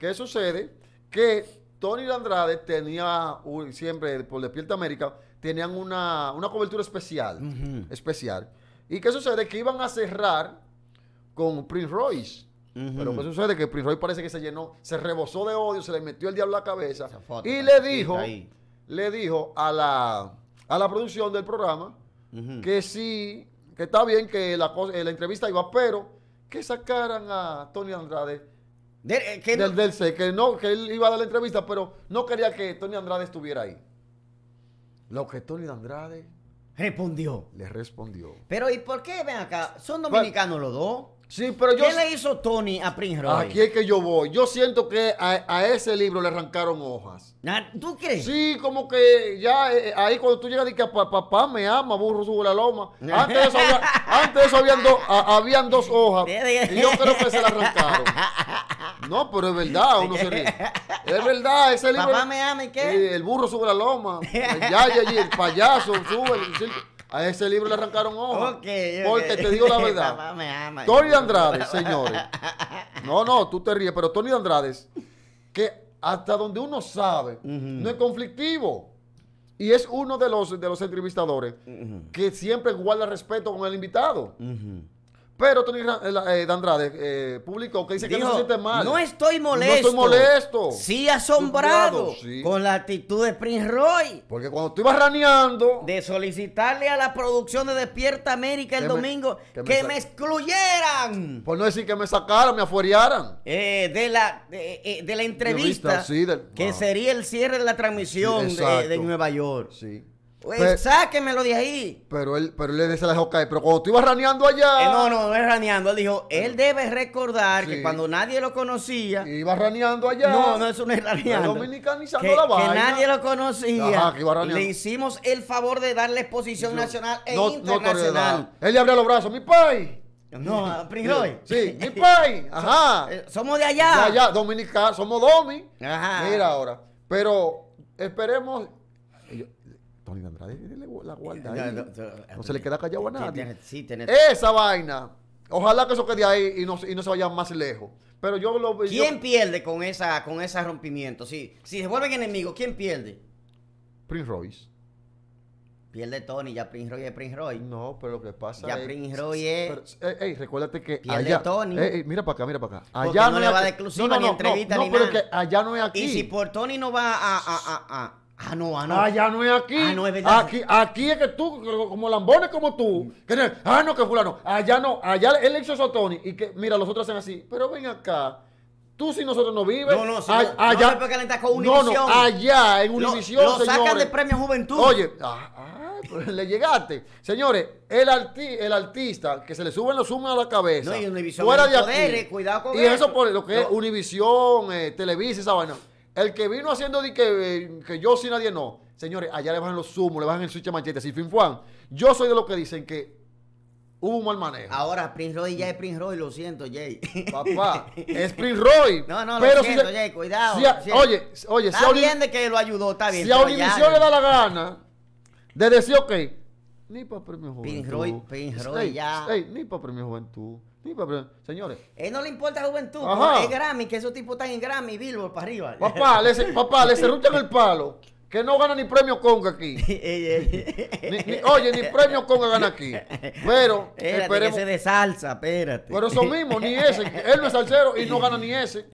¿Qué sucede? Que Tony Andrade tenía, siempre por Despierta América, tenían una cobertura especial. Especial. ¿Y qué sucede? Que iban a cerrar con Prince Royce. Pero ¿qué sucede? Que Prince Royce parece que se llenó, se rebosó de odio, se le metió el diablo a la cabeza. Y le dijo a la producción del programa que sí, que está bien que la entrevista iba, pero que sacaran a Tony Andrade que él iba a dar la entrevista, pero no quería que Tony Andrade estuviera ahí. Lo que Tony Andrade respondió. Le respondió. Pero ¿y por qué? Ven acá, son dominicanos los dos. Sí, pero ¿qué le hizo Tony a Prince Royce? Aquí es que yo voy. Yo siento que a ese libro le arrancaron hojas. ¿Tú crees? Sí, como que ya ahí cuando tú llegas y que papá me ama, burro sube la loma. Antes de eso, habían dos hojas y yo creo que se la arrancaron. No, pero es verdad, uno se ríe. Es verdad, ese libro. Papá me ama y qué. El burro sube la loma. El payaso sube el circo. A ese libro le arrancaron ojos. Porque te digo la verdad. Papá me ama, Tony Andrade, señores. No, tú te ríes, pero Tony Andrade, que hasta donde uno sabe, no es conflictivo. Y es uno de los entrevistadores que siempre guarda respeto con el invitado. Pero Tony Andrade publicó que dice que no se siente mal. No estoy molesto. No estoy molesto. Sí, asombrado con la actitud de Prince Royce. Porque cuando tú ibas raneando de solicitarle a la producción de Despierta América el domingo que me excluyeran. Por no decir que me sacaran, me afuerearan. De la entrevista. Que sería el cierre de la transmisión de Nueva York. Sí. Pues sáquenmelo de ahí. Pero él se la dejó caer. Pero cuando tú ibas raneando allá. No es raneando. Él dijo, él debe recordar que cuando nadie lo conocía. Iba raneando allá. No, eso no es raneando. Dominicanizando la vaina. Que nadie lo conocía. Ajá, que iba raneando. Le hicimos el favor de darle exposición nacional e internacional. Él le abría los brazos. Mi pai. No, Prince Royce. Sí, mi pai. Ajá. Somos de allá. De allá, dominicanos. Somos domi. Ajá. Mira ahora. Pero esperemos. Tony Andrade la guarda ahí. No se le queda callado a nadie. Esa vaina. Ojalá que eso quede ahí y no se vaya más lejos. Pero yo lo veo. ¿Quién pierde con ese rompimiento? Si se vuelven enemigos, ¿quién pierde? Prince Royce. Pierde Tony, ya Prince Royce es Prince Royce. No, pero lo que pasa es. Ya Prince Royce es. Recuérdate que. Pierde Tony. Mira para acá, mira para acá. Allá no le va de exclusiva ni entrevista ni nada. No, pero que allá no es aquí. Y si por Tony no va a. Ah, no. Ah, ya no es aquí. Ah, no es verdad. Aquí es que tú, como lambones como tú. Que fulano. Allá no. Allá él hizo eso a Tony. Y que, mira, los otros hacen así. Pero ven acá. Tú si nosotros no vives. Allá. Allá, en Univisión, lo sacan de Premio Juventud. Oye. Le llegaste. Señores, el artista que se le suben los zooms a la cabeza. No, y Univisión. Fuera de aquí. Cuidado con eso por lo que es Univisión, Televisa, esa vaina. El que vino haciendo de que yo sin nadie no. Señores, allá le bajan los zumos, le bajan el switch de machete, así fin Juan. Yo soy de los que dicen que hubo un mal manejo. Ahora, Prince Royce ya es Prince Royce, lo siento, Jay. Papá, es Prince Royce. Pero lo siento, Jay, cuidado. Oye, está bien de que lo ayudó, está bien. Si a Univision le da la gana de decir, ok, ni para Premio Juventud. Prince Royce ya. Ni para Premio Juventud. Sí, pero, señores. Él no le importa la juventud, es Grammy, que esos tipos están en Grammy, Billboard para arriba. Papá, le cerruchan el palo, que no gana ni premio Conga aquí. Ni premio Conga gana aquí. Pero, espérate, que se de salsa, espérate. Pero eso mismo, ni ese, él no es salsero y no gana ni ese.